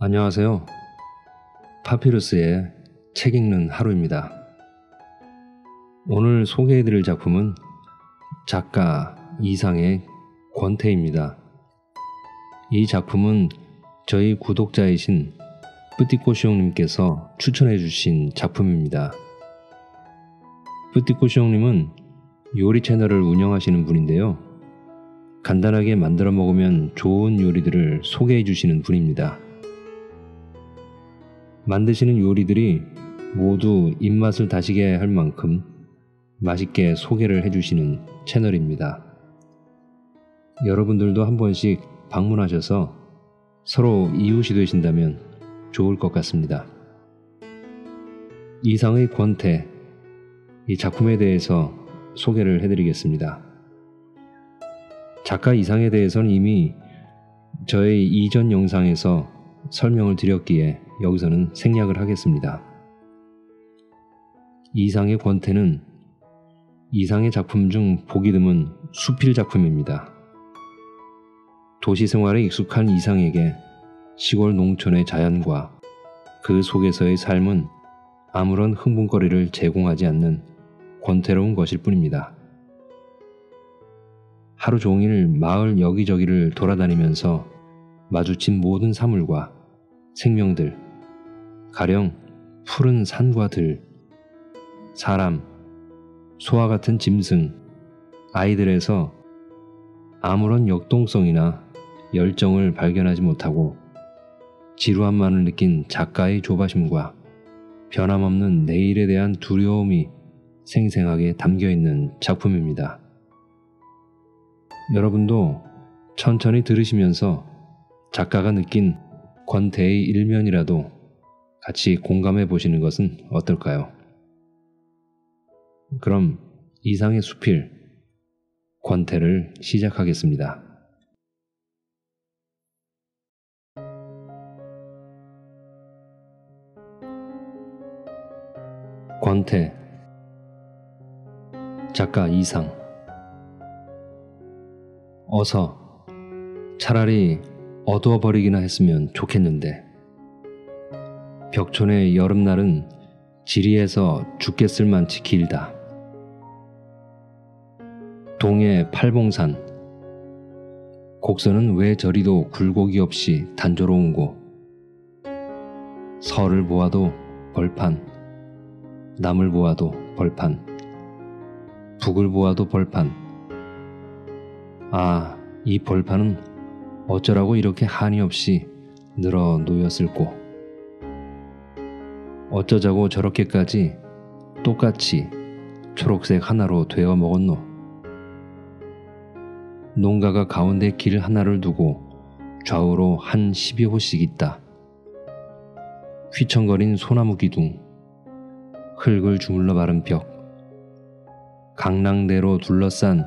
안녕하세요. 파피루스의 책 읽는 하루입니다. 오늘 소개해드릴 작품은 작가 이상의 권태입니다. 이 작품은 저희 구독자이신 뿌띠꼬시옹님께서 추천해주신 작품입니다. 뿌띠꼬시옹님은 요리 채널을 운영하시는 분인데요. 간단하게 만들어 먹으면 좋은 요리들을 소개해주시는 분입니다. 만드시는 요리들이 모두 입맛을 다시게 할 만큼 맛있게 소개를 해주시는 채널입니다. 여러분들도 한 번씩 방문하셔서 서로 이웃이 되신다면 좋을 것 같습니다. 이상의 권태, 이 작품에 대해서 소개를 해드리겠습니다. 작가 이상에 대해서는 이미 저의 이전 영상에서 설명을 드렸기에 여기서는 생략을 하겠습니다. 이상의 권태는 이상의 작품 중 보기 드문 수필 작품입니다. 도시 생활에 익숙한 이상에게 시골 농촌의 자연과 그 속에서의 삶은 아무런 흥분거리를 제공하지 않는 권태로운 것일 뿐입니다. 하루 종일 마을 여기저기를 돌아다니면서 마주친 모든 사물과 생명들, 가령 푸른 산과 들, 사람, 소와 같은 짐승, 아이들에서 아무런 역동성이나 열정을 발견하지 못하고 지루함만을 느낀 작가의 조바심과 변함없는 내일에 대한 두려움이 생생하게 담겨있는 작품입니다. 여러분도 천천히 들으시면서 작가가 느낀 권태의 일면이라도 같이 공감해 보시는 것은 어떨까요? 그럼 이상의 수필, 권태를 시작하겠습니다. 권태, 작가 이상. 어서, 차라리 어두워버리기나 했으면 좋겠는데. 벽촌의 여름날은 지리에서 죽겠을 만치 길다. 동해 팔봉산, 곡선은 왜 저리도 굴곡이 없이 단조로운고. 설을 보아도 벌판, 남을 보아도 벌판, 북을 보아도 벌판. 아, 이 벌판은 어쩌라고 이렇게 한이 없이 늘어 놓였을꼬. 어쩌자고 저렇게까지 똑같이 초록색 하나로 되어 먹었노. 농가가 가운데 길 하나를 두고 좌우로 한 12호씩 있다. 휘청거린 소나무 기둥, 흙을 주물러 바른 벽, 강낭대로 둘러싼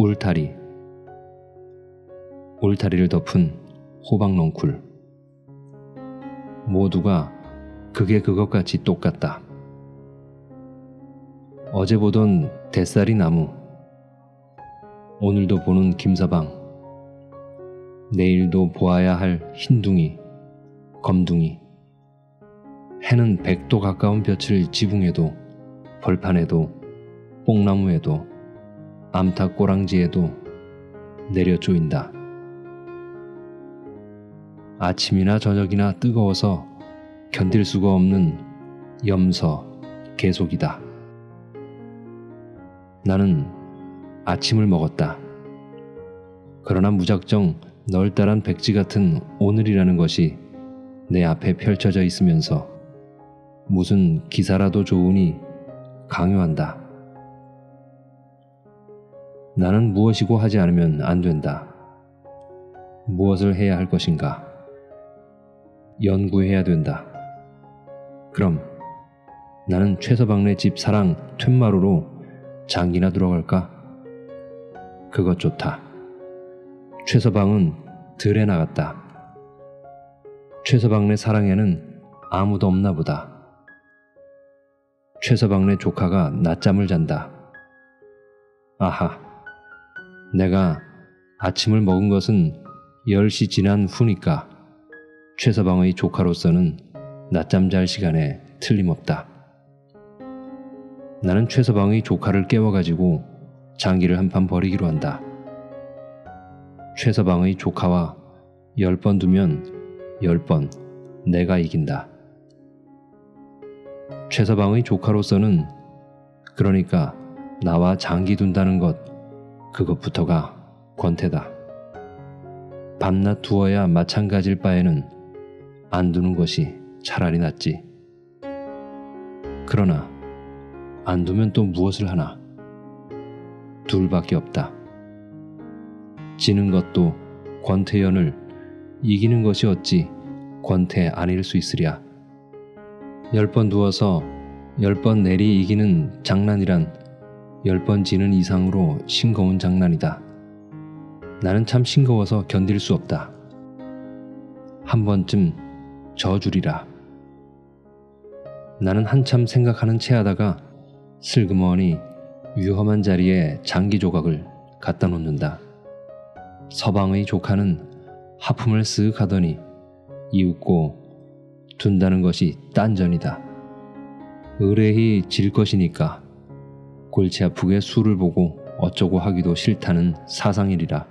울타리, 울타리를 덮은 호박넝쿨. 모두가 그게 그것같이 똑같다. 어제 보던 대싸리 나무, 오늘도 보는 김서방, 내일도 보아야 할 흰둥이, 검둥이. 해는 100도 가까운 볕을 지붕에도, 벌판에도, 뽕나무에도, 암탉 꼬랑지에도 내려 쪼인다. 아침이나 저녁이나 뜨거워서 견딜 수가 없는 염서 계속이다. 나는 아침을 먹었다. 그러나 무작정 널따란 백지 같은 오늘이라는 것이 내 앞에 펼쳐져 있으면서 무슨 기사라도 좋으니 강요한다. 나는 무엇이고 하지 않으면 안 된다. 무엇을 해야 할 것인가? 연구해야 된다. 그럼 나는 최서방네 집 사랑 툇마루로 장기나 들어갈까? 그것 좋다. 최서방은 들에 나갔다. 최서방네 사랑에는 아무도 없나 보다. 최서방네 조카가 낮잠을 잔다. 아하, 내가 아침을 먹은 것은 10시 지난 후니까 최서방의 조카로서는 낮잠 잘 시간에 틀림없다. 나는 최서방의 조카를 깨워가지고 장기를 한판 벌이기로 한다. 최서방의 조카와 10번 두면 10번 내가 이긴다. 최서방의 조카로서는 그러니까 나와 장기 둔다는 것, 그것부터가 권태다. 밤낮 두어야 마찬가지일 바에는 안 두는 것이 차라리 낫지. 그러나 안 두면 또 무엇을 하나? 둘밖에 없다. 지는 것도 권태연을, 이기는 것이 어찌 권태 아닐 수 있으랴. 10번 두어서 10번 내리 이기는 장난이란 10번 지는 이상으로 싱거운 장난이다. 나는 참 싱거워서 견딜 수 없다. 한 번쯤 져주리라. 나는 한참 생각하는 채 하다가 슬그머니 위험한 자리에 장기 조각을 갖다 놓는다. 서방의 조카는 하품을 쓱 하더니 이윽고 둔다는 것이 딴전이다. 의뢰히 질 것이니까 골치 아프게 수를 보고 어쩌고 하기도 싫다는 사상이리라.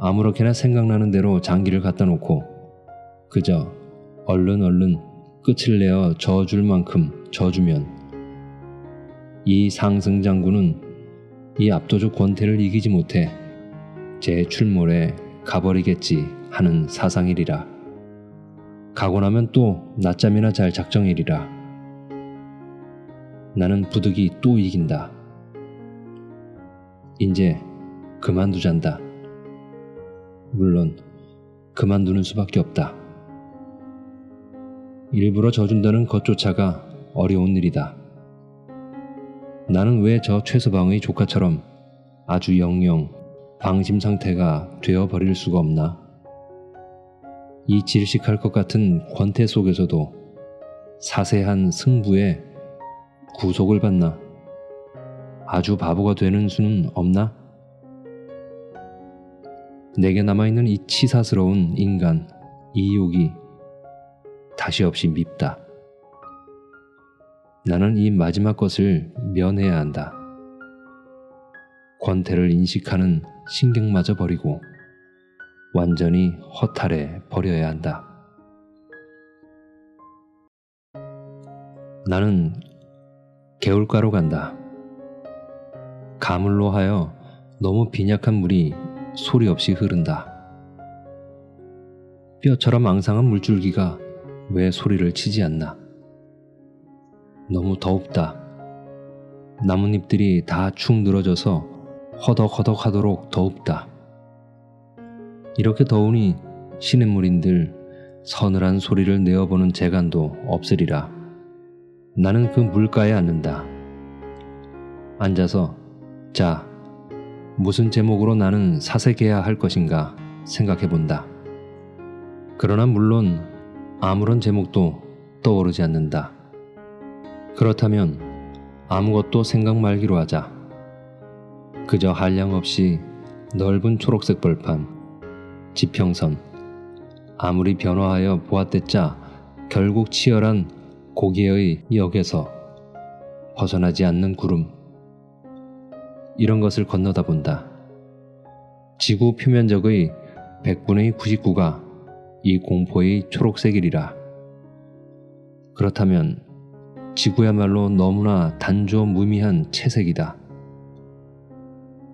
아무렇게나 생각나는 대로 장기를 갖다 놓고 그저 얼른 끝을 내어 져줄 만큼 져주면 이 상승 장군은 이 압도적 권태를 이기지 못해 제 출몰에 가버리겠지 하는 사상이리라. 가고 나면 또 낮잠이나 잘 작정이리라. 나는 부득이 또 이긴다. 이제 그만두잔다. 물론 그만두는 수밖에 없다. 일부러 져준다는 것조차가 어려운 일이다. 나는 왜 저 최서방의 조카처럼 아주 영영 방심 상태가 되어버릴 수가 없나? 이 질식할 것 같은 권태 속에서도 사세한 승부에 구속을 받나? 아주 바보가 되는 수는 없나? 내게 남아있는 이 치사스러운 인간, 이 욕이 다시 없이 밉다. 나는 이 마지막 것을 면해야 한다. 권태를 인식하는 신경마저 버리고 완전히 허탈해 버려야 한다. 나는 개울가로 간다. 가물로 하여 너무 빈약한 물이 소리 없이 흐른다. 뼈처럼 앙상한 물줄기가 왜 소리를 치지 않나? 너무 더웁다. 나뭇잎들이 다 축 늘어져서 허덕허덕 하도록 더웁다. 이렇게 더우니 시냇물인들 서늘한 소리를 내어보는 재간도 없으리라. 나는 그 물가에 앉는다. 앉아서 자, 무슨 제목으로 나는 사색해야 할 것인가 생각해본다. 그러나 물론 아무런 제목도 떠오르지 않는다. 그렇다면 아무것도 생각 말기로 하자. 그저 한량 없이 넓은 초록색 벌판, 지평선, 아무리 변화하여 보았댔자 결국 치열한 고개의 역에서 벗어나지 않는 구름, 이런 것을 건너다 본다. 지구 표면적의 100분의 99가 이 공포의 초록색이리라. 그렇다면 지구야말로 너무나 단조 무미한 채색이다.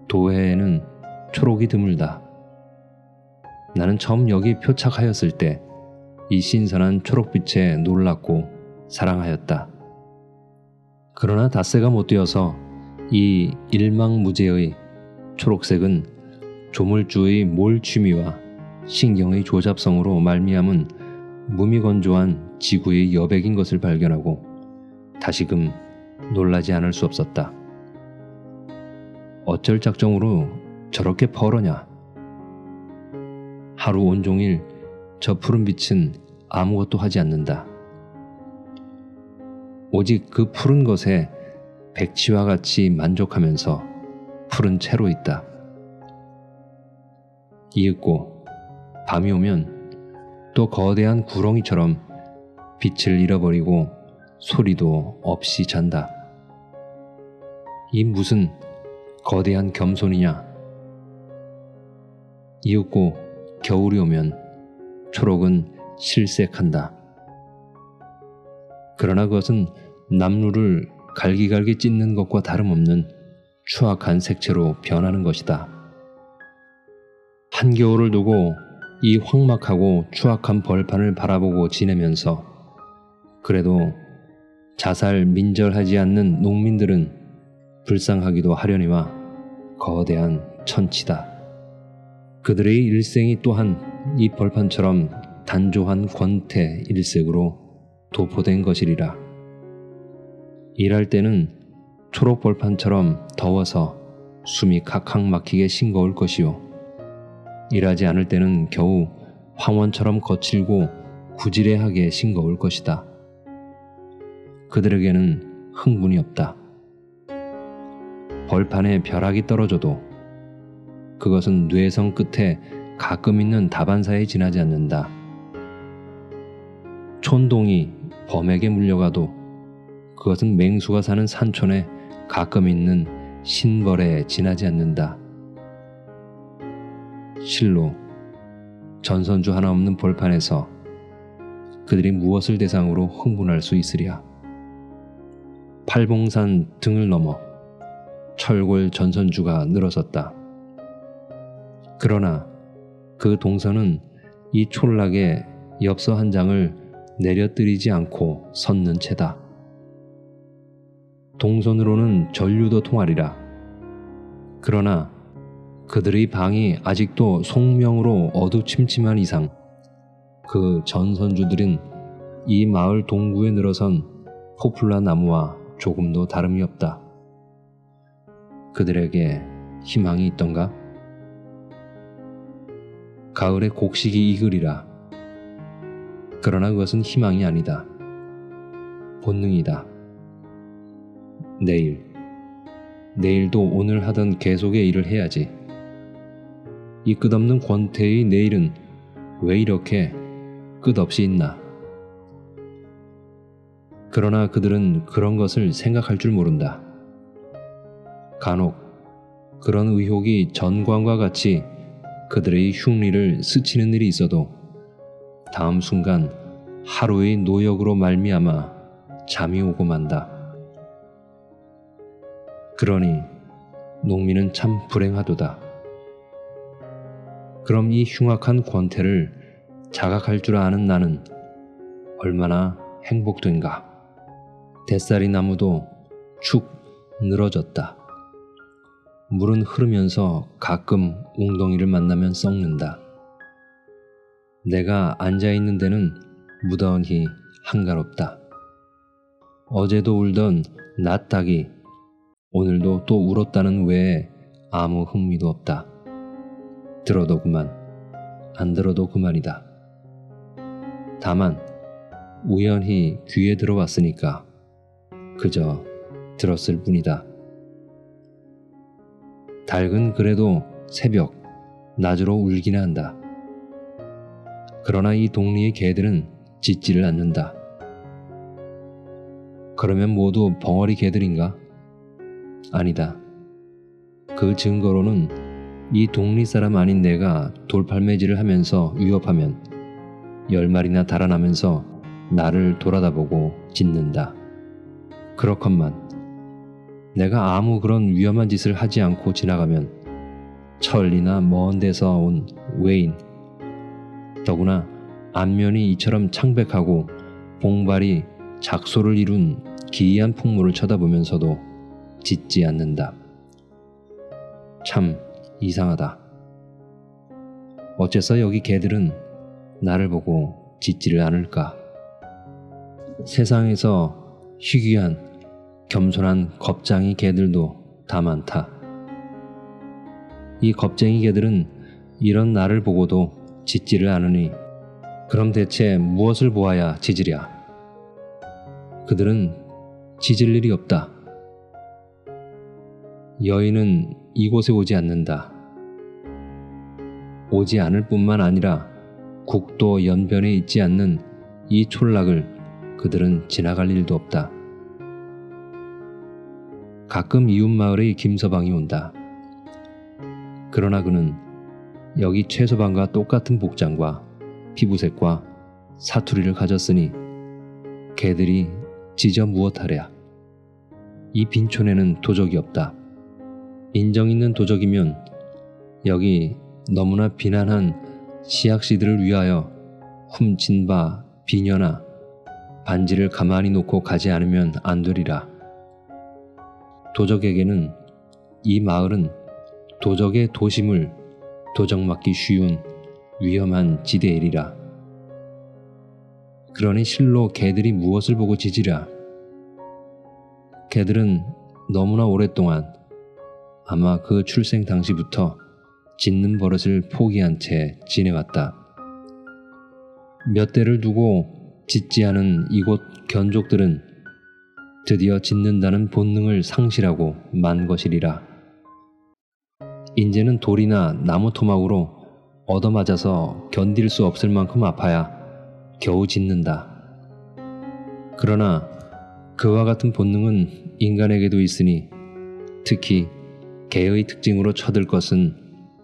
도해에는 초록이 드물다. 나는 처음 여기 표착하였을 때 이 신선한 초록빛에 놀랐고 사랑하였다. 그러나 닷새가 못 되어서 이 일망무제의 초록색은 조물주의 몰취미와 신경의 조잡성으로 말미암은 무미건조한 지구의 여백인 것을 발견하고 다시금 놀라지 않을 수 없었다. 어쩔 작정으로 저렇게 벌어냐? 하루 온종일 저 푸른 빛은 아무것도 하지 않는다. 오직 그 푸른 것에 백치와 같이 만족하면서 푸른 채로 있다. 이윽고 밤이 오면 또 거대한 구렁이처럼 빛을 잃어버리고 소리도 없이 잔다. 이 무슨 거대한 겸손이냐. 이윽고 겨울이 오면 초록은 실색한다. 그러나 그것은 남루를 갈기갈기 찢는 것과 다름없는 추악한 색채로 변하는 것이다. 한겨울을 두고 이 황막하고 추악한 벌판을 바라보고 지내면서 그래도 자살 민절하지 않는 농민들은 불쌍하기도 하려니와 거대한 천치다. 그들의 일생이 또한 이 벌판처럼 단조한 권태 일색으로 도포된 것이리라. 일할 때는 초록 벌판처럼 더워서 숨이 칵칵 막히게 싱거울 것이요, 일하지 않을 때는 겨우 황원처럼 거칠고 구지레하게 싱거울 것이다. 그들에게는 흥분이 없다. 벌판에 벼락이 떨어져도 그것은 뇌성 끝에 가끔 있는 다반사에 지나지 않는다. 촌동이 범에게 물려가도 그것은 맹수가 사는 산촌에 가끔 있는 신벌에 지나지 않는다. 실로 전선주 하나 없는 벌판에서 그들이 무엇을 대상으로 흥분할 수 있으랴. 팔봉산 등을 넘어 철골 전선주가 늘어섰다. 그러나 그 동선은 이 촌락의 엽서 한 장을 내려뜨리지 않고 섰는 채다. 동선으로는 전류도 통하리라. 그러나 그들의 방이 아직도 송명으로 어두침침한 이상 그 전선주들은 이 마을 동구에 늘어선 포플라 나무와 조금도 다름이 없다. 그들에게 희망이 있던가? 가을에 곡식이 익으리라. 그러나 그것은 희망이 아니다. 본능이다. 내일도 오늘 하던 계속의 일을 해야지. 이 끝없는 권태의 내일은 왜 이렇게 끝없이 있나? 그러나 그들은 그런 것을 생각할 줄 모른다. 간혹 그런 의혹이 전광과 같이 그들의 흉리를 스치는 일이 있어도 다음 순간 하루의 노역으로 말미암아 잠이 오고 만다. 그러니 농민은 참 불행하도다. 그럼 이 흉악한 권태를 자각할 줄 아는 나는 얼마나 행복된가. 뱃살이 나무도 축 늘어졌다. 물은 흐르면서 가끔 웅덩이를 만나면 썩는다. 내가 앉아있는 데는 무더니 한가롭다. 어제도 울던 낫닭이 오늘도 또 울었다는 외에 아무 흥미도 없다. 들어도 그만, 안 들어도 그만이다. 다만 우연히 귀에 들어왔으니까 그저 들었을 뿐이다. 닭은 그래도 새벽, 낮으로 울기나 한다. 그러나 이 동리의 개들은 짖지를 않는다. 그러면 모두 벙어리 개들인가? 아니다. 그 증거로는 이 동리 사람 아닌 내가 돌팔매질을 하면서 위협하면 10마리나 달아나면서 나를 돌아다보고 짖는다. 그렇건만 내가 아무 그런 위험한 짓을 하지 않고 지나가면 천리나 먼 데서 온 외인, 더구나 안면이 이처럼 창백하고 봉발이 작소를 이룬 기이한 풍물을 쳐다보면서도 짖지 않는다. 참 이상하다. 어째서 여기 개들은 나를 보고 짖지를 않을까? 세상에서 희귀한 겸손한 겁쟁이 개들도 다 많다. 이 겁쟁이 개들은 이런 나를 보고도 짖지를 않으니 그럼 대체 무엇을 보아야 짖으랴. 그들은 짖을 일이 없다. 여인은 이곳에 오지 않는다. 오지 않을 뿐만 아니라 국도 연변에 있지 않는 이 촌락을 그들은 지나갈 일도 없다. 가끔 이웃마을의 김서방이 온다. 그러나 그는 여기 최서방과 똑같은 복장과 피부색과 사투리를 가졌으니 개들이 지저 무엇하랴. 이 빈촌에는 도적이 없다. 인정 있는 도적이면 여기 너무나 비난한 시약시들을 위하여 훔친 바 비녀나 반지를 가만히 놓고 가지 않으면 안 되리라. 도적에게는 이 마을은 도적의 도심을 도적맞기 쉬운 위험한 지대이리라. 그러니 실로 개들이 무엇을 보고 짖으랴. 개들은 너무나 오랫동안 아마 그 출생 당시부터 짖는 버릇을 포기한 채 지내왔다. 몇 대를 두고 짖지 않은 이곳 견족들은 드디어 짖는다는 본능을 상실하고 만 것이리라. 인제는 돌이나 나무 토막으로 얻어맞아서 견딜 수 없을 만큼 아파야 겨우 짖는다. 그러나 그와 같은 본능은 인간에게도 있으니 특히 개의 특징으로 쳐들 것은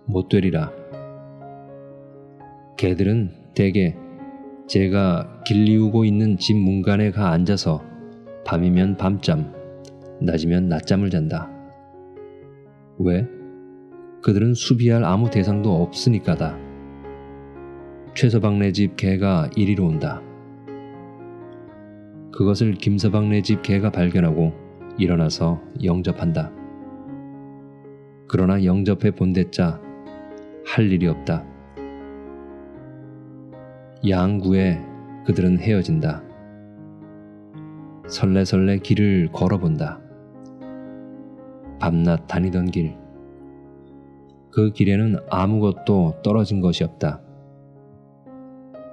못 되리라. 개들은 대개 제가 길리우고 있는 집 문간에 가 앉아서 밤이면 밤잠, 낮이면 낮잠을 잔다. 왜? 그들은 수비할 아무 대상도 없으니까다. 최서방네 집 개가 이리로 온다. 그것을 김서방네 집 개가 발견하고 일어나서 영접한다. 그러나 영접해 본대자 할 일이 없다. 양구에 그들은 헤어진다. 설레설레 길을 걸어본다. 밤낮 다니던 길. 그 길에는 아무것도 떨어진 것이 없다.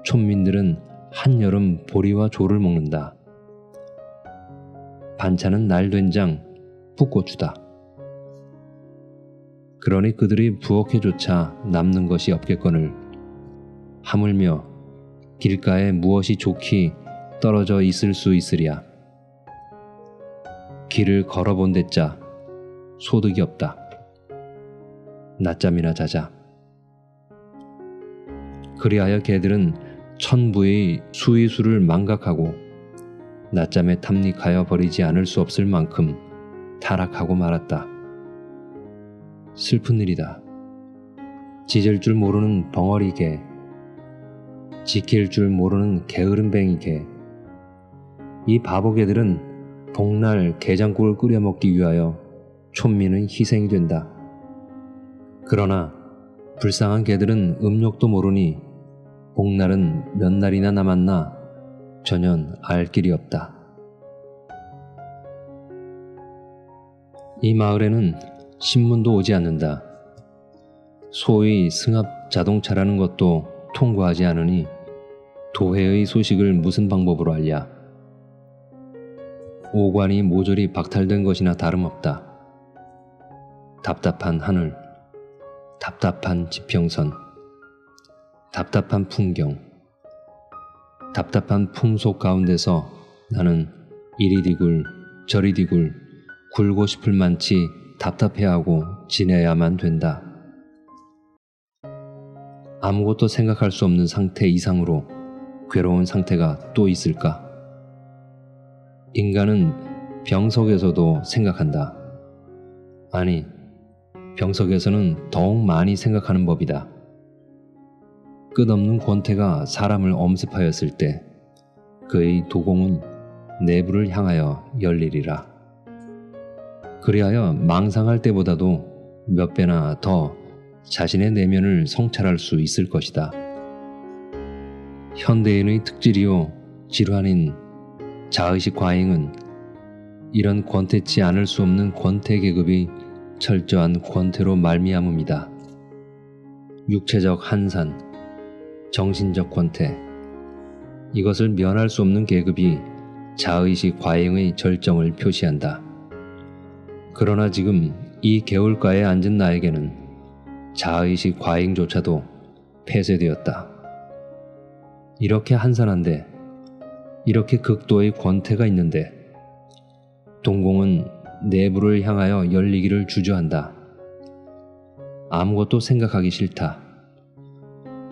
촌민들은 한여름 보리와 조를 먹는다. 반찬은 날된장, 풋고추다. 그러니 그들이 부엌에조차 남는 것이 없겠거늘 하물며 길가에 무엇이 좋기 떨어져 있을 수 있으랴. 길을 걸어본 대자 소득이 없다. 낮잠이나 자자. 그리하여 개들은 천부의 수의수를 망각하고 낮잠에 탐닉하여 버리지 않을 수 없을 만큼 타락하고 말았다. 슬픈 일이다. 짖을 줄 모르는 벙어리 개, 지킬 줄 모르는 게으름뱅이 개. 이 바보 개들은 복날 게장국을 끓여 먹기 위하여 촌민은 희생이 된다. 그러나 불쌍한 개들은 음욕도 모르니 복날은 몇 날이나 남았나 전혀 알 길이 없다. 이 마을에는 신문도 오지 않는다. 소위 승합 자동차라는 것도 통과하지 않으니 도회의 소식을 무슨 방법으로 알랴. 오관이 모조리 박탈된 것이나 다름없다. 답답한 하늘, 답답한 지평선, 답답한 풍경, 답답한 풍속 가운데서 나는 이리디굴 저리디굴 굴고 싶을 만치 답답해하고 지내야만 된다. 아무것도 생각할 수 없는 상태 이상으로 괴로운 상태가 또 있을까? 인간은 병석에서도 생각한다. 아니, 병석에서는 더욱 많이 생각하는 법이다. 끝없는 권태가 사람을 엄습하였을 때 그의 도공은 내부를 향하여 열리리라. 그리하여 망상할 때보다도 몇 배나 더 자신의 내면을 성찰할 수 있을 것이다. 현대인의 특질이요 질환인 자의식 과잉은 이런 권태치 않을 수 없는 권태 계급이 철저한 권태로 말미암음이다. 육체적 한산, 정신적 권태, 이것을 면할 수 없는 계급이 자의식 과잉의 절정을 표시한다. 그러나 지금 이 개울가에 앉은 나에게는 자의식 과잉조차도 폐쇄되었다. 이렇게 한산한데, 이렇게 극도의 권태가 있는데 동공은 내부를 향하여 열리기를 주저한다. 아무것도 생각하기 싫다.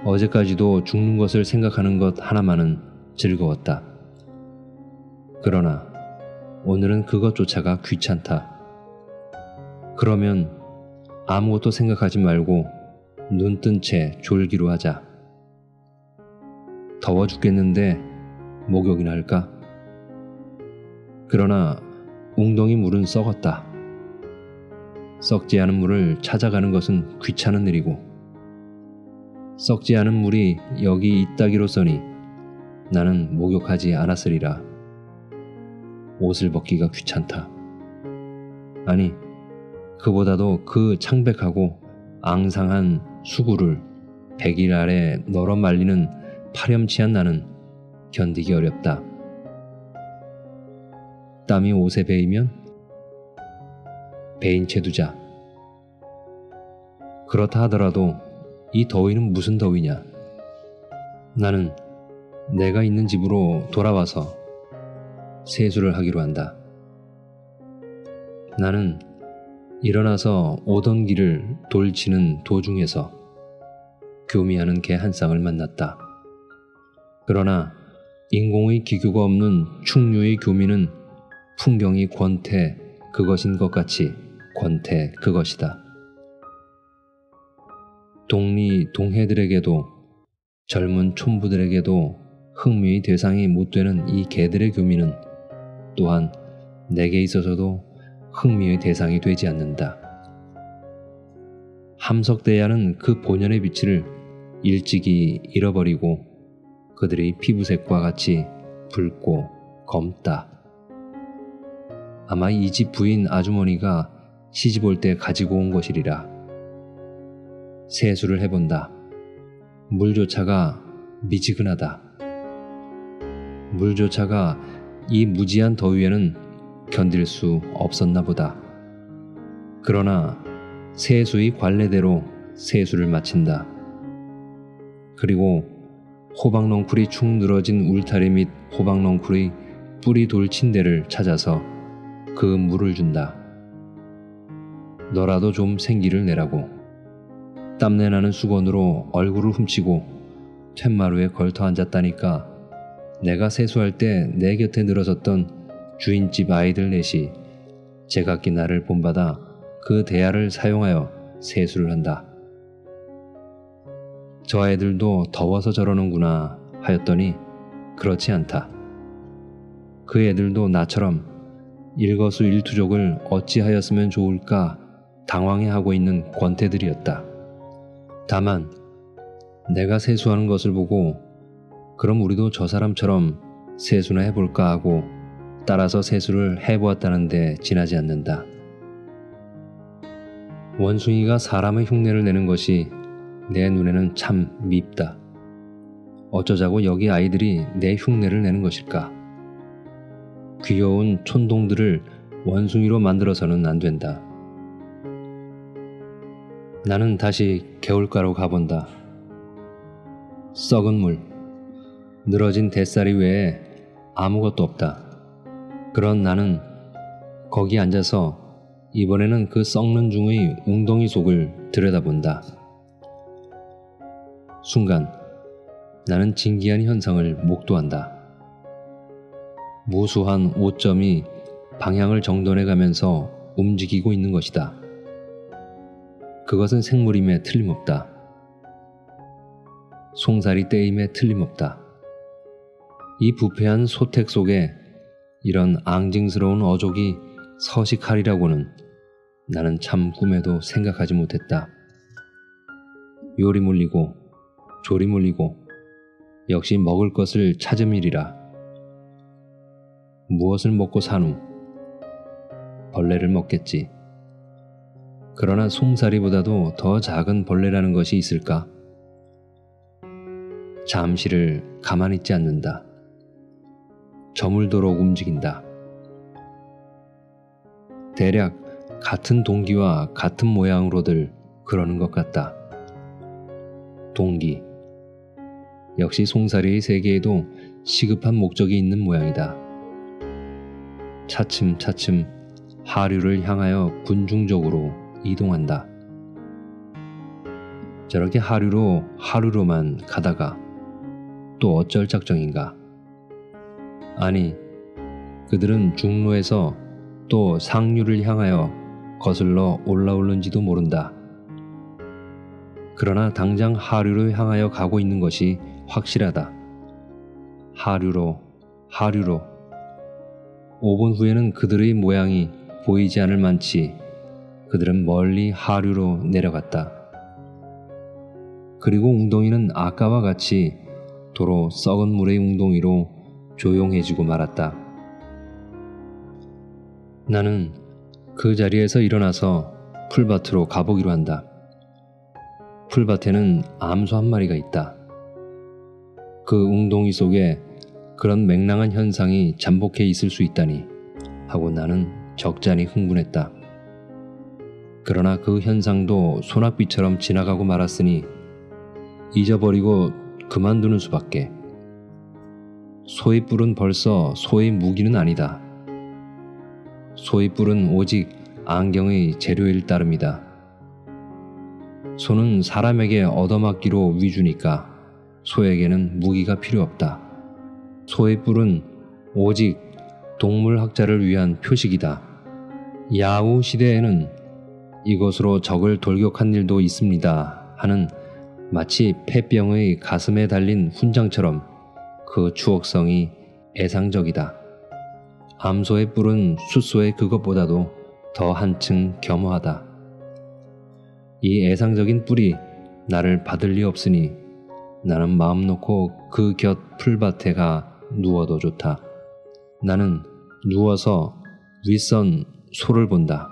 어제까지도 죽는 것을 생각하는 것 하나만은 즐거웠다. 그러나 오늘은 그것조차가 귀찮다. 그러면 아무것도 생각하지 말고 눈 뜬 채 졸기로 하자. 더워 죽겠는데 목욕이나 할까? 그러나 웅덩이 물은 썩었다. 썩지 않은 물을 찾아가는 것은 귀찮은 일이고 썩지 않은 물이 여기 있다기로 써니 나는 목욕하지 않았으리라. 옷을 벗기가 귀찮다. 아니, 그보다도 그 창백하고 앙상한 수구를 100일 아래 널어 말리는 파렴치한 나는 견디기 어렵다. 땀이 옷에 배이면 배인 채 두자. 그렇다 하더라도 이 더위는 무슨 더위냐. 나는 내가 있는 집으로 돌아와서 세수를 하기로 한다. 나는 일어나서 오던 길을 돌치는 도중에서 교미하는 개 한 쌍을 만났다. 그러나 인공의 기교가 없는 충류의 교미는 풍경이 권태 그것인 것 같이 권태 그것이다. 동리 동해들에게도 젊은 촌부들에게도 흥미의 대상이 못 되는 이 개들의 교미는 또한 내게 있어서도 흥미의 대상이 되지 않는다. 함석대야는 그 본연의 빛을 일찍이 잃어버리고 그들의 피부색과 같이 붉고 검다. 아마 이 집 부인 아주머니가 시집 올 때 가지고 온 것이리라. 세수를 해본다. 물조차가 미지근하다. 물조차가 이 무지한 더위에는 견딜 수 없었나 보다. 그러나 세수의 관례대로 세수를 마친다. 그리고 호박넝쿨이 축 늘어진 울타리 및 호박넝쿨의 뿌리 돌친 데를 찾아서 그 물을 준다. 너라도 좀 생기를 내라고. 땀내나는 수건으로 얼굴을 훔치고 툇마루에 걸터 앉았다니까. 내가 세수할 때 내 곁에 늘어섰던 주인집 아이들 넷이 제각기 나를 본받아 그 대야를 사용하여 세수를 한다. 저 애들도 더워서 저러는구나 하였더니 그렇지 않다. 그 애들도 나처럼 일거수일투족을 어찌하였으면 좋을까 당황해하고 있는 권태들이었다. 다만 내가 세수하는 것을 보고 그럼 우리도 저 사람처럼 세수나 해볼까 하고 따라서 세수를 해보았다는데 지나지 않는다. 원숭이가 사람의 흉내를 내는 것이 내 눈에는 참 밉다. 어쩌자고 여기 아이들이 내 흉내를 내는 것일까. 귀여운 촌동들을 원숭이로 만들어서는 안 된다. 나는 다시 개울가로 가본다. 썩은 물, 늘어진 뱃살이 외에 아무것도 없다. 그런 나는 거기 앉아서 이번에는 그 썩는 중의 웅덩이 속을 들여다본다. 순간 나는 진기한 현상을 목도한다. 무수한 오점이 방향을 정돈해가면서 움직이고 있는 것이다. 그것은 생물임에 틀림없다. 송사리 떼임에 틀림없다. 이 부패한 소택 속에 이런 앙증스러운 어족이 서식하리라고는 나는 참 꿈에도 생각하지 못했다. 요리 물리고 조리 물리고 역시 먹을 것을 찾음이리라. 무엇을 먹고 산후? 벌레를 먹겠지. 그러나 송사리보다도 더 작은 벌레라는 것이 있을까? 잠시를 가만히 있지 않는다. 저물도록 움직인다. 대략 같은 동기와 같은 모양으로들 그러는 것 같다. 동기, 역시 송사리의 세계에도 시급한 목적이 있는 모양이다. 차츰차츰 하류를 향하여 군중적으로 이동한다. 저렇게 하루로만 가다가 또 어쩔 작정인가? 아니, 그들은 중로에서 또 상류를 향하여 거슬러 올라오는지도 모른다. 그러나 당장 하류를 향하여 가고 있는 것이 확실하다. 하류로 5분 후에는 그들의 모양이 보이지 않을 만치 그들은 멀리 하류로 내려갔다. 그리고 웅덩이는 아까와 같이 도로 썩은 물의 웅덩이로 조용해지고 말았다. 나는 그 자리에서 일어나서 풀밭으로 가보기로 한다. 풀밭에는 암소 한 마리가 있다. 그 웅덩이 속에 그런 맹랑한 현상이 잠복해 있을 수 있다니 하고 나는 적잖이 흥분했다. 그러나 그 현상도 소낙비처럼 지나가고 말았으니 잊어버리고 그만두는 수밖에. 소의 뿔은 벌써 소의 무기는 아니다. 소의 뿔은 오직 안경의 재료일 따름이다. 소는 사람에게 얻어맞기로 위주니까 소에게는 무기가 필요 없다. 소의 뿔은 오직 동물학자를 위한 표식이다. 야우 시대에는 이것으로 적을 돌격한 일도 있습니다 하는 마치 폐병의 가슴에 달린 훈장처럼 그 추억성이 애상적이다. 암소의 뿔은 숫소의 그것보다도 더 한층 겸허하다. 이 애상적인 뿔이 나를 받을 리 없으니 나는 마음 놓고 그 곁 풀밭에 가 누워도 좋다. 나는 누워서 윗선 소를 본다.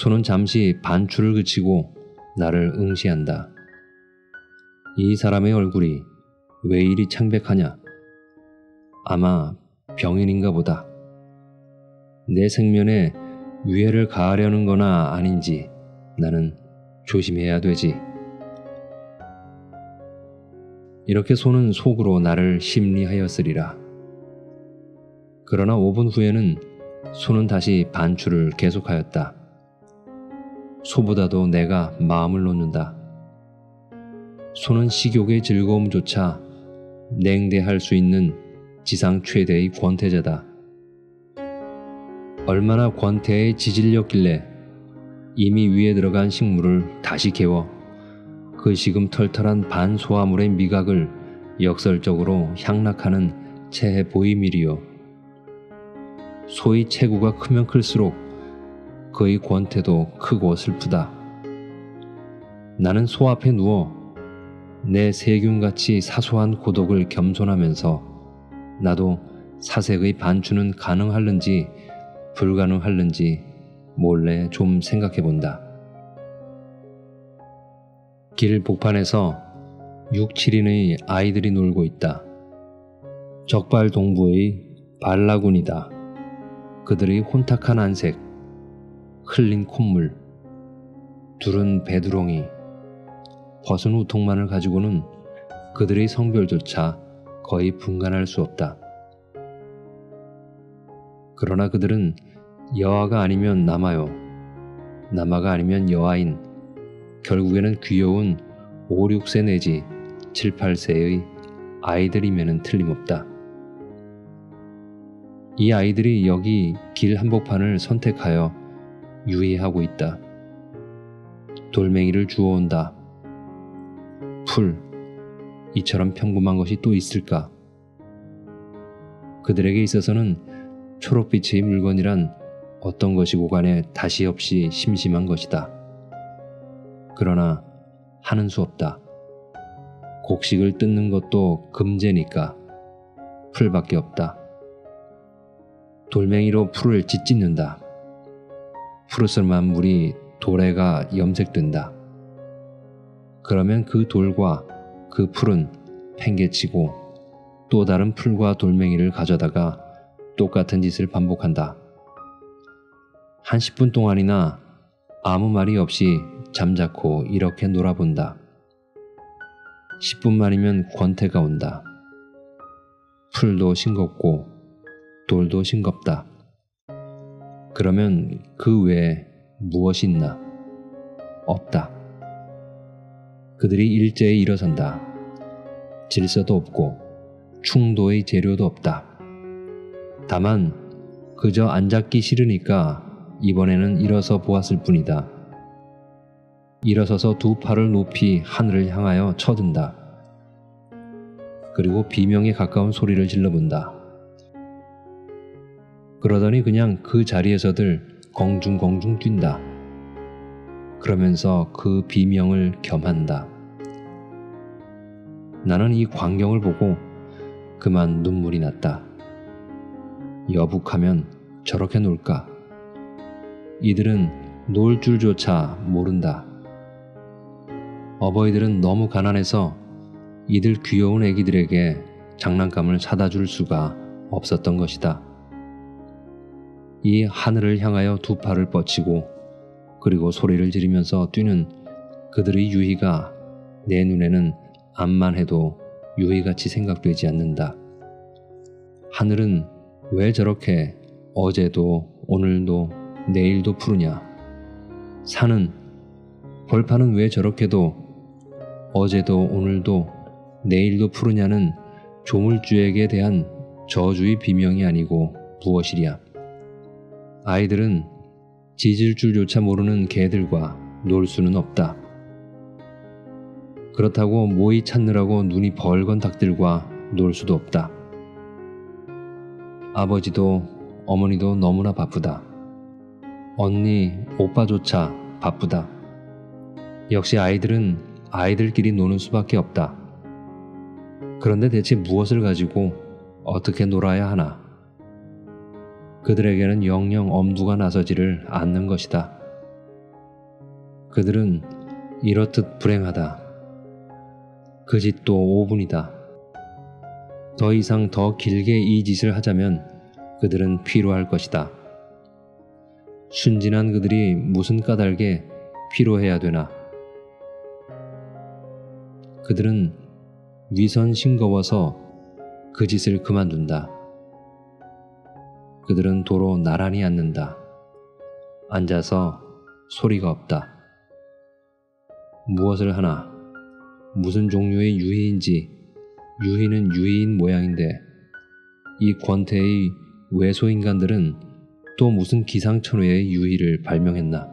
소는 잠시 반추를 그치고 나를 응시한다. 이 사람의 얼굴이 왜 이리 창백하냐? 아마 병인인가 보다. 내 생면에 위해를 가하려는 거나 아닌지 나는 조심해야 되지. 이렇게 소는 속으로 나를 심리하였으리라. 그러나 5분 후에는 소는 다시 반추를 계속하였다. 소보다도 내가 마음을 놓는다. 소는 식욕의 즐거움조차 냉대할 수 있는 지상 최대의 권태자다. 얼마나 권태에 지질렸길래 이미 위에 들어간 식물을 다시 개워 그 지금 털털한 반소화물의 미각을 역설적으로 향락하는 체해 보임이리요. 소의 체구가 크면 클수록 그의 권태도 크고 슬프다. 나는 소 앞에 누워 내 세균같이 사소한 고독을 겸손하면서 나도 사색의 반추는 가능할는지 불가능할는지 몰래 좀 생각해본다. 길 복판에서 6, 7인의 아이들이 놀고 있다. 적발동부의 반라군이다. 그들의 혼탁한 안색, 흘린 콧물, 둘은 배두렁이, 벗은 우통만을 가지고는 그들의 성별조차 거의 분간할 수 없다. 그러나 그들은 여아가 아니면 남아요. 남아가 아니면 여아인, 결국에는 귀여운 5, 6세 내지 7, 8세의 아이들이면은 틀림없다. 이 아이들이 여기 길 한복판을 선택하여 유의하고 있다. 돌멩이를 주워온다. 풀, 이처럼 평범한 것이 또 있을까? 그들에게 있어서는 초록빛의 물건이란 어떤 것이고 간에 다시 없이 심심한 것이다. 그러나 하는 수 없다. 곡식을 뜯는 것도 금제니까 풀밖에 없다. 돌멩이로 풀을 짓찢는다. 푸르스름한 물이 도래가 염색된다. 그러면 그 돌과 그 풀은 팽개치고 또 다른 풀과 돌멩이를 가져다가 똑같은 짓을 반복한다. 한 10분 동안이나 아무 말이 없이 잠자코 이렇게 놀아본다. 10분만이면 권태가 온다. 풀도 싱겁고 돌도 싱겁다. 그러면 그 외에 무엇이 있나? 없다. 그들이 일제히 일어선다. 질서도 없고 충도의 재료도 없다. 다만 그저 앉았기 싫으니까 이번에는 일어서 보았을 뿐이다. 일어서서 두 팔을 높이 하늘을 향하여 쳐든다. 그리고 비명에 가까운 소리를 질러본다. 그러더니 그냥 그 자리에서들 공중공중 뛴다. 그러면서 그 비명을 겸한다. 나는 이 광경을 보고 그만 눈물이 났다. 여북하면 저렇게 놀까? 이들은 놀 줄조차 모른다. 어버이들은 너무 가난해서 이들 귀여운 애기들에게 장난감을 사다 줄 수가 없었던 것이다. 이 하늘을 향하여 두 팔을 뻗치고 그리고 소리를 지르면서 뛰는 그들의 유희가 내 눈에는 암만 해도 유희같이 생각되지 않는다. 하늘은 왜 저렇게 어제도 오늘도 내일도 푸르냐? 산은, 벌판은 왜 저렇게도 어제도 오늘도 내일도 푸르냐는 조물주에게 대한 저주의 비명이 아니고 무엇이랴? 아이들은 짖을 줄조차 모르는 개들과 놀 수는 없다. 그렇다고 모이 찾느라고 눈이 벌건 닭들과 놀 수도 없다. 아버지도 어머니도 너무나 바쁘다. 언니, 오빠조차 바쁘다. 역시 아이들은 아이들끼리 노는 수밖에 없다. 그런데 대체 무엇을 가지고 어떻게 놀아야 하나? 그들에게는 영영 엄두가 나서지를 않는 것이다. 그들은 이렇듯 불행하다. 그 짓도 5분이다. 더 이상 더 길게 이 짓을 하자면 그들은 피로할 것이다. 순진한 그들이 무슨 까닭에 피로해야 되나? 그들은 위선 싱거워서 그 짓을 그만둔다. 그들은 도로 나란히 앉는다. 앉아서 소리가 없다. 무엇을 하나? 무슨 종류의 유희인지, 유희는 유희인 모양인데 이 권태의 외소인간들은 또 무슨 기상천외의 유희를 발명했나?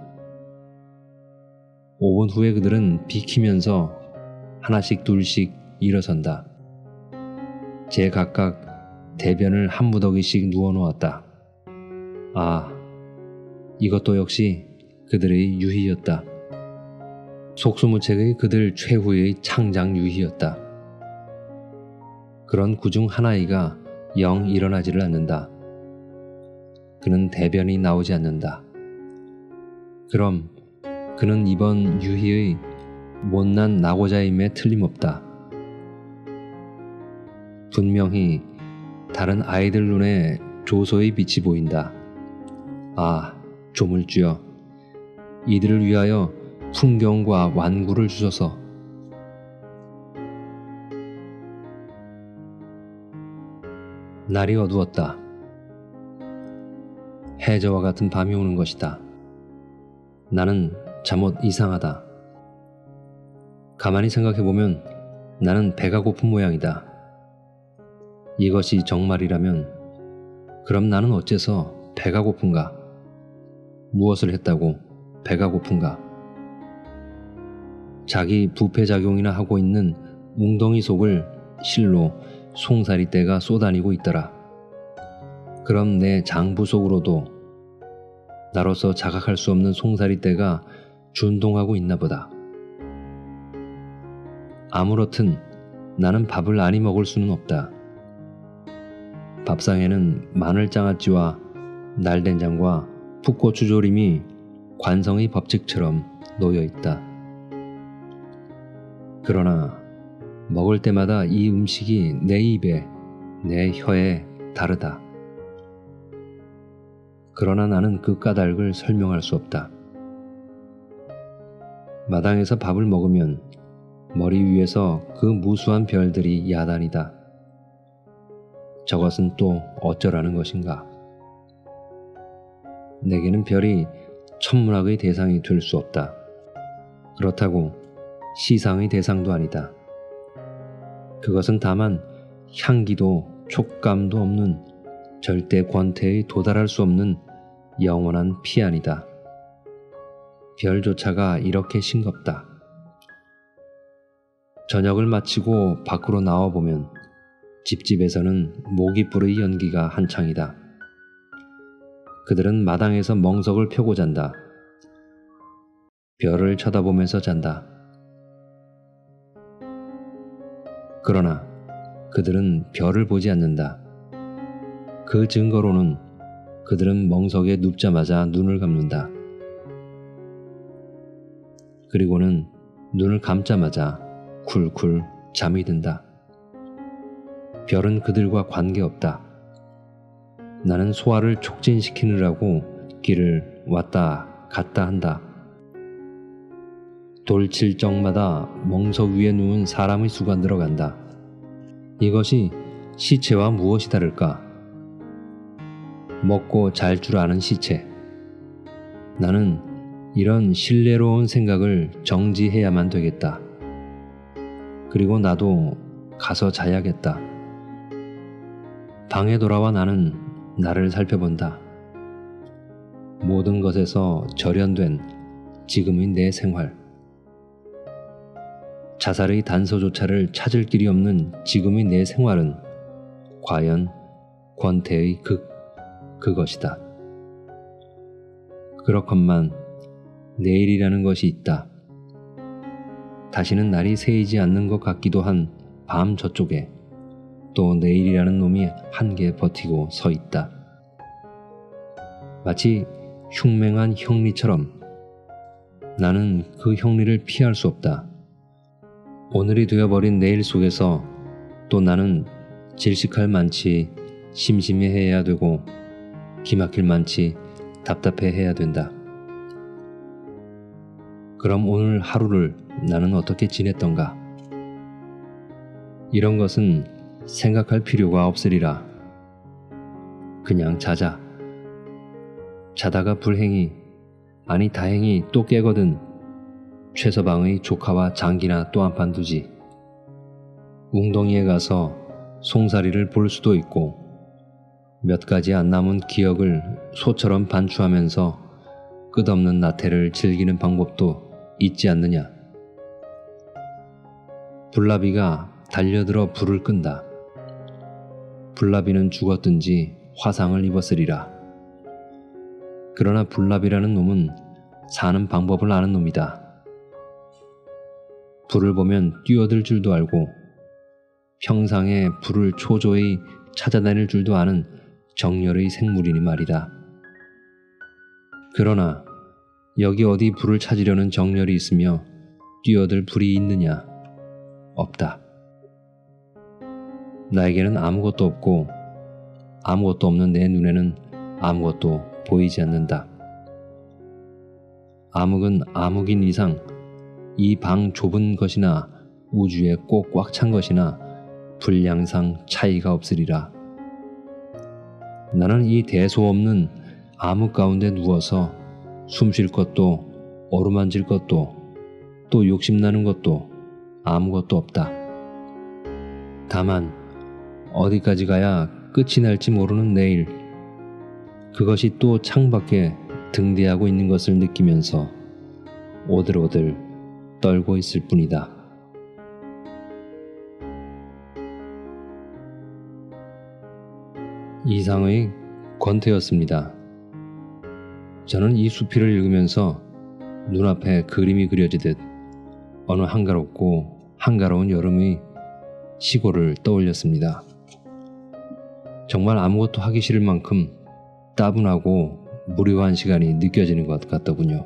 5분 후에 그들은 비키면서 하나씩 둘씩 일어선다. 제각각 대변을 한 무더기씩 누워놓았다. 아, 이것도 역시 그들의 유희였다. 속수무책의 그들 최후의 창작 유희였다. 그런 그중 하나이가 영 일어나지를 않는다. 그는 대변이 나오지 않는다. 그럼 그는 이번 유희의 못난 낙오자임에 틀림없다. 분명히 다른 아이들 눈에 조소의 빛이 보인다. 아, 조물주여, 이들을 위하여 풍경과 완구를 주소서. 날이 어두웠다. 해저와 같은 밤이 오는 것이다. 나는 잠옷 이상하다. 가만히 생각해보면 나는 배가 고픈 모양이다. 이것이 정말이라면 그럼 나는 어째서 배가 고픈가? 무엇을 했다고 배가 고픈가? 자기 부패작용이나 하고 있는 웅덩이 속을 실로 송사리떼가 쏘다니고 있더라. 그럼 내 장부 속으로도 나로서 자각할 수 없는 송사리떼가 준동하고 있나 보다. 아무렇든 나는 밥을 아니 먹을 수는 없다. 밥상에는 마늘장아찌와 날된장과 풋고추조림이 관성의 법칙처럼 놓여있다. 그러나 먹을 때마다 이 음식이 내 입에, 내 혀에 다르다. 그러나 나는 그 까닭을 설명할 수 없다. 마당에서 밥을 먹으면 머리 위에서 그 무수한 별들이 야단이다. 저것은 또 어쩌라는 것인가? 내게는 별이 천문학의 대상이 될 수 없다. 그렇다고 시상의 대상도 아니다. 그것은 다만 향기도 촉감도 없는 절대 권태에 도달할 수 없는 영원한 피안이다. 별조차가 이렇게 싱겁다. 저녁을 마치고 밖으로 나와보면 집집에서는 모깃불의 연기가 한창이다. 그들은 마당에서 멍석을 펴고 잔다. 별을 쳐다보면서 잔다. 그러나 그들은 별을 보지 않는다. 그 증거로는 그들은 멍석에 눕자마자 눈을 감는다. 그리고는 눈을 감자마자 쿨쿨 잠이 든다. 별은 그들과 관계없다. 나는 소화를 촉진시키느라고 길을 왔다 갔다 한다. 돌칠정마다 멍석 위에 누운 사람의 수가 늘어간다. 이것이 시체와 무엇이 다를까? 먹고 잘 줄 아는 시체. 나는 이런 신뢰로운 생각을 정지해야만 되겠다. 그리고 나도 가서 자야겠다. 방에 돌아와 나는 나를 살펴본다. 모든 것에서 절연된 지금의 내 생활. 자살의 단서조차를 찾을 길이 없는 지금의 내 생활은 과연 권태의 그것이다. 그렇건만 내일이라는 것이 있다. 다시는 날이 새이지 않는 것 같기도 한 밤 저쪽에 또 내일이라는 놈이 한계 버티고 서 있다. 마치 흉맹한 형리처럼 나는 그 형리를 피할 수 없다. 오늘이 되어버린 내일 속에서 또 나는 질식할 만치 심심해해야 되고 기막힐 만치 답답해해야 된다. 그럼 오늘 하루를 나는 어떻게 지냈던가? 이런 것은 생각할 필요가 없으리라. 그냥 자자. 자다가 불행히 아니 다행히 또 깨거든 최서방의 조카와 장기나 또 한판 두지. 웅덩이에 가서 송사리를 볼 수도 있고 몇 가지 안 남은 기억을 소처럼 반추하면서 끝없는 나태를 즐기는 방법도 있지 않느냐. 불나비가 달려들어 불을 끈다. 불나비는 죽었든지 화상을 입었으리라. 그러나 불나비라는 놈은 사는 방법을 아는 놈이다. 불을 보면 뛰어들 줄도 알고 평상에 불을 초조히 찾아다닐 줄도 아는 정열의 생물이니 말이다. 그러나 여기 어디 불을 찾으려는 정열이 있으며 뛰어들 불이 있느냐? 없다. 나에게는 아무것도 없고 아무것도 없는 내 눈에는 아무것도 보이지 않는다. 암흑은 암흑인 이상 이 방 좁은 것이나 우주에 꼭 꽉 찬 것이나 분량상 차이가 없으리라. 나는 이 대소 없는 암흑 가운데 누워서 숨 쉴 것도 어루만질 것도 또 욕심나는 것도 아무것도 없다. 다만 어디까지 가야 끝이 날지 모르는 내일 그것이 또 창밖에 등대하고 있는 것을 느끼면서 오들오들 떨고 있을 뿐이다. 이상의 권태였습니다. 저는 이 수필을 읽으면서 눈앞에 그림이 그려지듯 어느 한가롭고 한가로운 여름의 시골을 떠올렸습니다. 정말 아무것도 하기 싫을 만큼 따분하고 무료한 시간이 느껴지는 것 같더군요.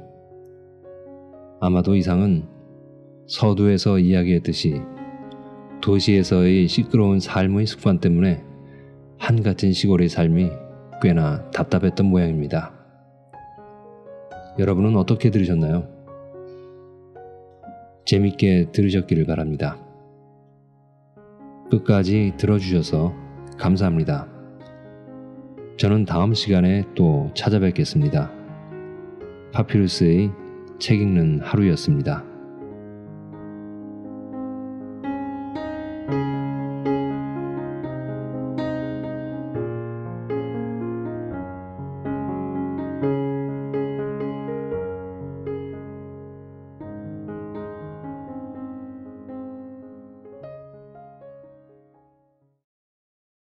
아마도 이상은 서두에서 이야기했듯이 도시에서의 시끄러운 삶의 습관 때문에 한같은 시골의 삶이 꽤나 답답했던 모양입니다. 여러분은 어떻게 들으셨나요? 재밌게 들으셨기를 바랍니다. 끝까지 들어주셔서 감사합니다. 저는 다음 시간에 또 찾아뵙겠습니다. 파피루스의 책 읽는 하루였습니다.